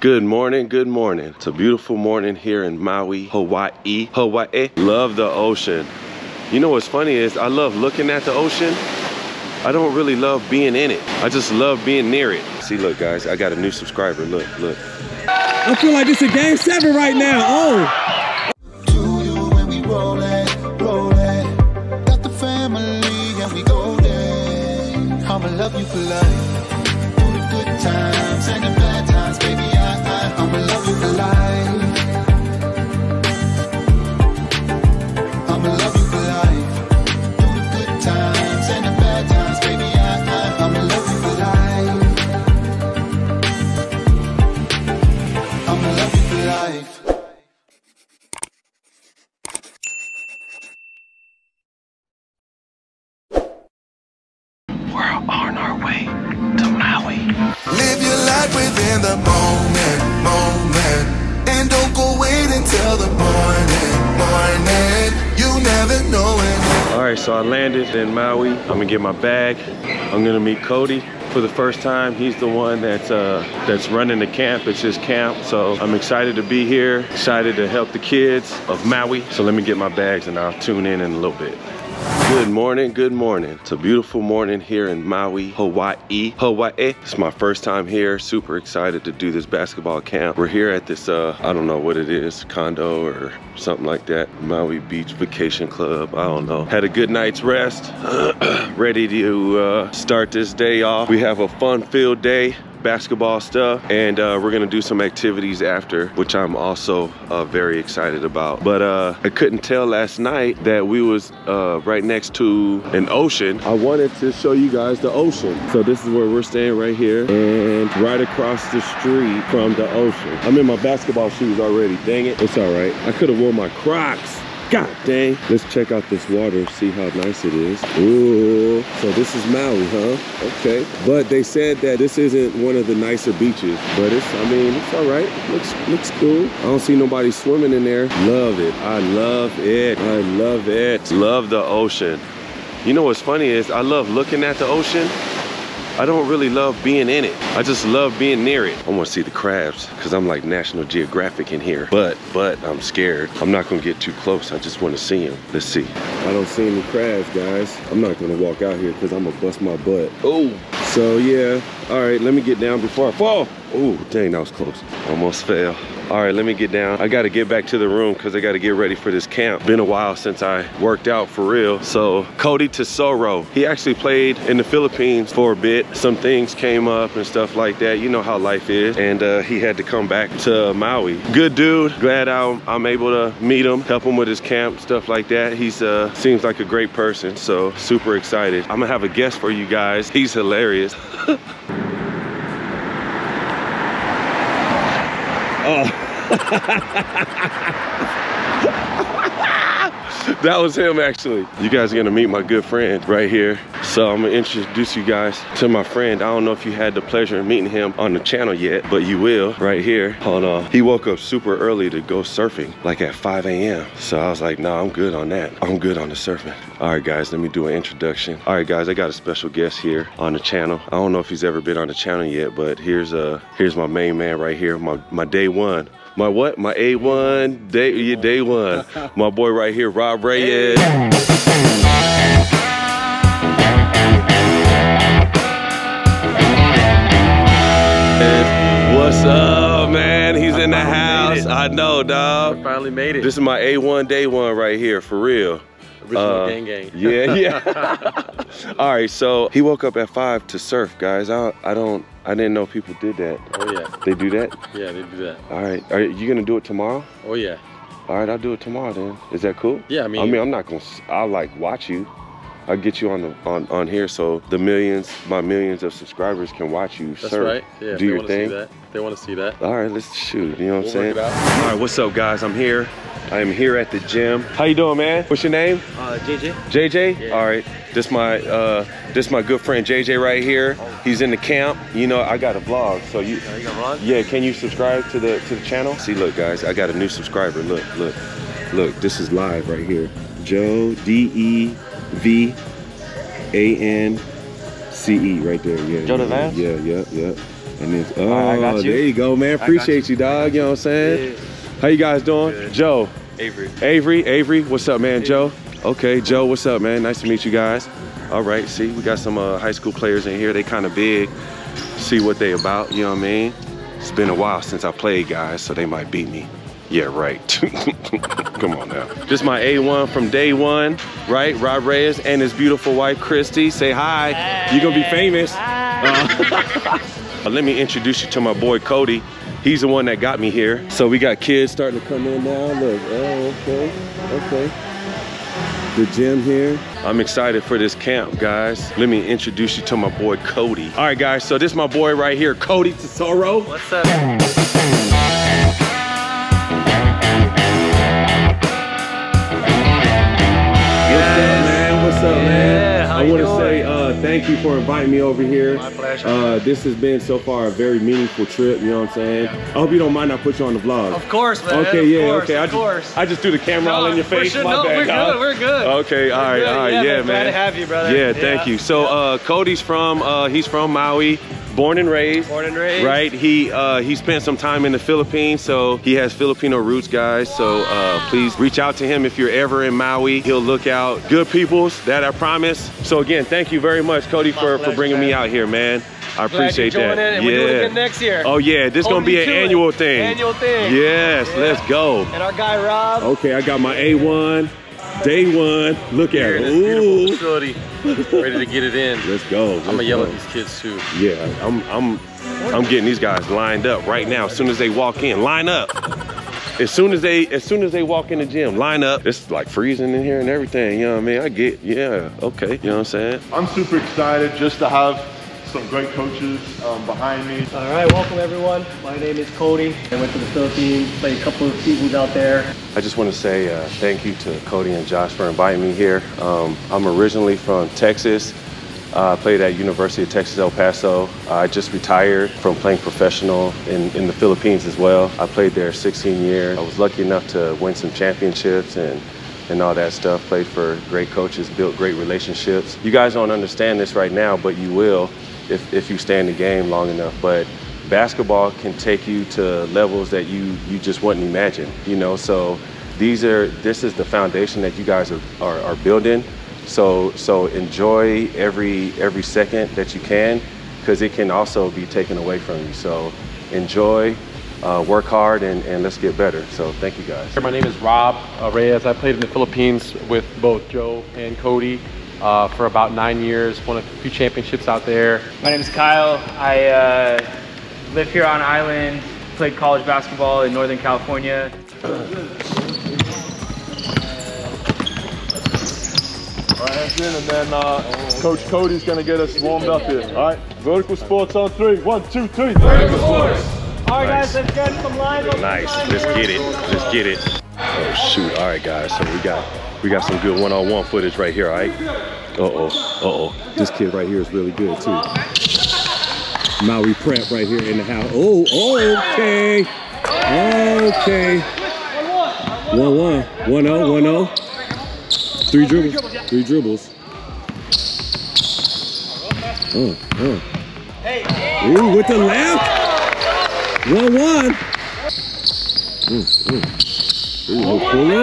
Good morning, good morning. It's a beautiful morning here in Maui, Hawaii. Love the ocean. You know what's funny is I love looking at the ocean. I don't really love being in it. I just love being near it. See, look guys, I got a new subscriber, look. I feel like it's a Game 7 right now, oh. Got the family and we go there. I'ma love you for life. All the good times and the bad times, baby. I'ma love you for life. I'ma love you for life. Through the good times and the bad times, baby, I'ma love you for life. I'ma love you for life. We're on our way to Maui. Live your life within the moment, and don't go wait until the morning. You never know it. All right, so I landed in Maui. I'm gonna get my bag. I'm gonna meet Cody for the first time. He's the one that's running the camp. It's his camp, so I'm excited to be here. Excited to help the kids of Maui. So let me get my bags, and I'll tune in a little bit. Good morning, good morning. It's a beautiful morning here in Maui, Hawaii. It's my first time here. Super excited to do this basketball camp. We're here at this, I don't know what it is, condo or something like that. Maui Beach Vacation Club, I don't know. Had a good night's rest. Ready to start this day off. We have a fun-filled day. Basketball stuff, and we're gonna do some activities after, which I'm also very excited about. But I couldn't tell last night that we was right next to an ocean. I wanted to show you guys the ocean. So this is where we're staying right here, and right across the street from the ocean. I'm in my basketball shoes already, dang it. It's all right, I could have worn my Crocs. God dang. Let's check out this water, see how nice it is. Ooh, so this is Maui, huh? Okay. But they said that this isn't one of the nicer beaches, but it's, I mean, it's all right. Looks cool. I don't see nobody swimming in there. Love it. I love it. I love it. Love the ocean. You know what's funny is I love looking at the ocean. I don't really love being in it. I just love being near it. I wanna see the crabs, cause I'm like National Geographic in here. But I'm scared. I'm not gonna get too close. I just wanna see them. Let's see. I don't see any crabs, guys. I'm not gonna walk out here cause I'm gonna bust my butt. Oh. So yeah, all right, let me get down before I fall. Oh, dang, that was close. Almost fell. All right, let me get down. I gotta get back to the room cause I gotta get ready for this camp. Been a while since I worked out for real. So Cody Tesoro, he actually played in the Philippines for a bit. Some things came up and stuff like that. You know how life is. And he had to come back to Maui. Good dude, glad I'm able to meet him, help him with his camp, stuff like that. He's seems like a great person, so super excited. I'm gonna have a guest for you guys. He's hilarious. Oh. That was him actually. You guys are gonna meet my good friend right here. So I'm gonna introduce you guys to my friend. I don't know if you had the pleasure of meeting him on the channel yet, but you will right here. Hold on. He woke up super early to go surfing, like at 5 a.m. So I was like, nah, I'm good on that. I'm good on the surfing. All right, guys, let me do an introduction. All right, guys, I got a special guest here on the channel. I don't know if he's ever been on the channel yet, but here's my main man right here, my day one. My what? My A1, day one. My boy right here, Rob Reyes. What's up, man? He's in the house. I know, dog. I finally made it. This is my A1, day one right here, for real. Original gang. Yeah. All right, so he woke up at 5 to surf, guys. I didn't know people did that. Oh yeah. They do that? Yeah, they do that. All right, are you gonna do it tomorrow? Oh yeah. All right, I'll do it tomorrow then. Is that cool? Yeah, I mean, I'm not gonna, I'll like watch you. I'll get you on the on here so the my millions of subscribers can watch you surf. That's right. Yeah, do your thing. They wanna see that. All right, let's shoot, you know what I'm saying? All right, what's up guys, I'm here. I am here at the gym. How you doing, man? What's your name? JJ. JJ? Yeah. All right. This my good friend JJ right here. He's in the camp. You know, I got a vlog, so you. Oh, you got a vlog? Yeah. Can you subscribe to the channel? See, look, guys, I got a new subscriber. Look. This is live right here. Joe DeVance right there. Yeah. Joe DeVance? Yeah. And it's, oh, I got you. There you go, man. Appreciate you, dog. You know what I'm saying? Yeah. How you guys doing? Good. Joe. Avery. Avery, what's up, man? Hey. Joe. Okay, Joe, what's up, man? Nice to meet you guys. All right, see, we got some high school players in here. They kind of big. See what they about, you know what I mean? It's been a while since I played, guys, so they might beat me. Yeah, right. Come on now. Just my A1 from day one, right? Rob Reyes and his beautiful wife, Christy. Say hi. Hey. You're going to be famous. Let me introduce you to my boy, Cody. He's the one that got me here. So we got kids starting to come in now. Look, oh, okay, okay. The gym here. I'm excited for this camp, guys. Let me introduce you to my boy, Cody. All right, guys, so this is my boy right here, Cody Tesoro. What's up? I want to say thank you for inviting me over here. My pleasure. This has been so far a very meaningful trip, you know what I'm saying? Yeah. I hope you don't mind I put you on the vlog. Of course, man. Okay, yeah, okay. I just threw the camera all in your face. Sure, my bad, we're good, we're good. Okay, all right, yeah, man. Glad to have you, brother. Yeah, thank you. So Cody's from, he's from Maui. Born and raised. Born and raised. Right, he spent some time in the Philippines, so he has Filipino roots, guys. So please reach out to him if you're ever in Maui. He'll look out good peoples, that I promise. So again, thank you very much, Cody, for bringing me out here, man. I appreciate that. And we're doing it again next year. Oh yeah, this is gonna be an annual thing. Annual thing. Yes, let's go. And our guy Rob. Okay, I got my A1. Day one, look at it. Ooh, facility. Ready to get it in. Let's go. I'm gonna yell at these kids too. Yeah, I'm getting these guys lined up right now. As soon as they walk in, line up. As soon as they walk in the gym, line up. It's like freezing in here and everything. You know what I mean? I get, yeah, okay. You know what I'm saying? I'm super excited just to have some great coaches behind me. All right, welcome everyone. My name is Cody. I went to the Philippines, played a couple of seasons out there. I just want to say thank you to Cody and Josh for inviting me here. I'm originally from Texas. I played at University of Texas El Paso. I just retired from playing professional in the Philippines as well. I played there 16 years. I was lucky enough to win some championships and all that stuff. Played for great coaches, built great relationships. You guys don't understand this right now, but you will. If you stay in the game long enough, but basketball can take you to levels that you just wouldn't imagine, you know. So this is the foundation that you guys are building. So enjoy every second that you can, because it can also be taken away from you. So enjoy, work hard, and let's get better. So thank you guys. My name is Rob Reyes. I played in the Philippines with both Joe and Cody. For about 9 years, won a few championships out there. My name is Kyle. I live here on island, played college basketball in Northern California. All right, that's in, and then Coach Cody's gonna get us warmed up here. All right, Vertical Sports on three. One, two, three. Vertical Sports. All right, guys, let's get some live. Nice. Let's get it. Let's get it. Oh shoot! All right, guys. So we got some good one-on-one footage right here. All right. This kid right here is really good too. Maui Prep right here in the house. Okay. 1-1, 1-0, 1-0. Three dribbles. Ooh, with the left. 1-1. Ooh, pull up.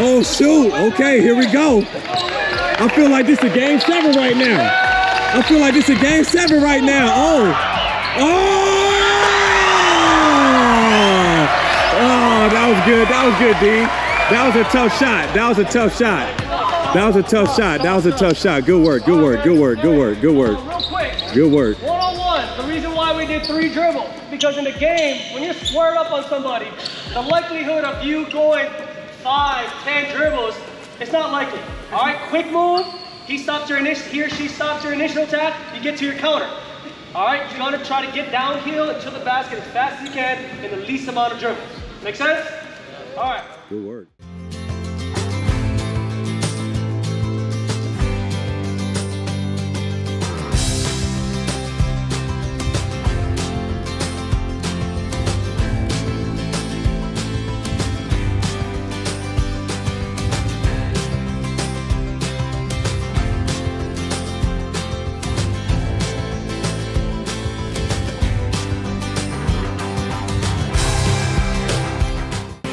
Oh, shoot. Okay, here we go. I feel like this is game 7 right now. Oh, that was good. That was good, D. That was a tough shot. Good work. Real quick. One-on-one. The reason why we did three dribbles, because in the game, when you're squared up on somebody, the likelihood of you going 5, 10 dribbles, it's not likely. All right, quick move. He or she stops your initial attack. You get to your counter. All right, you're gonna try to get downhill into the basket as fast as you can in the least amount of dribbles. Make sense? All right. Good work.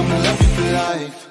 I'ma love you for life.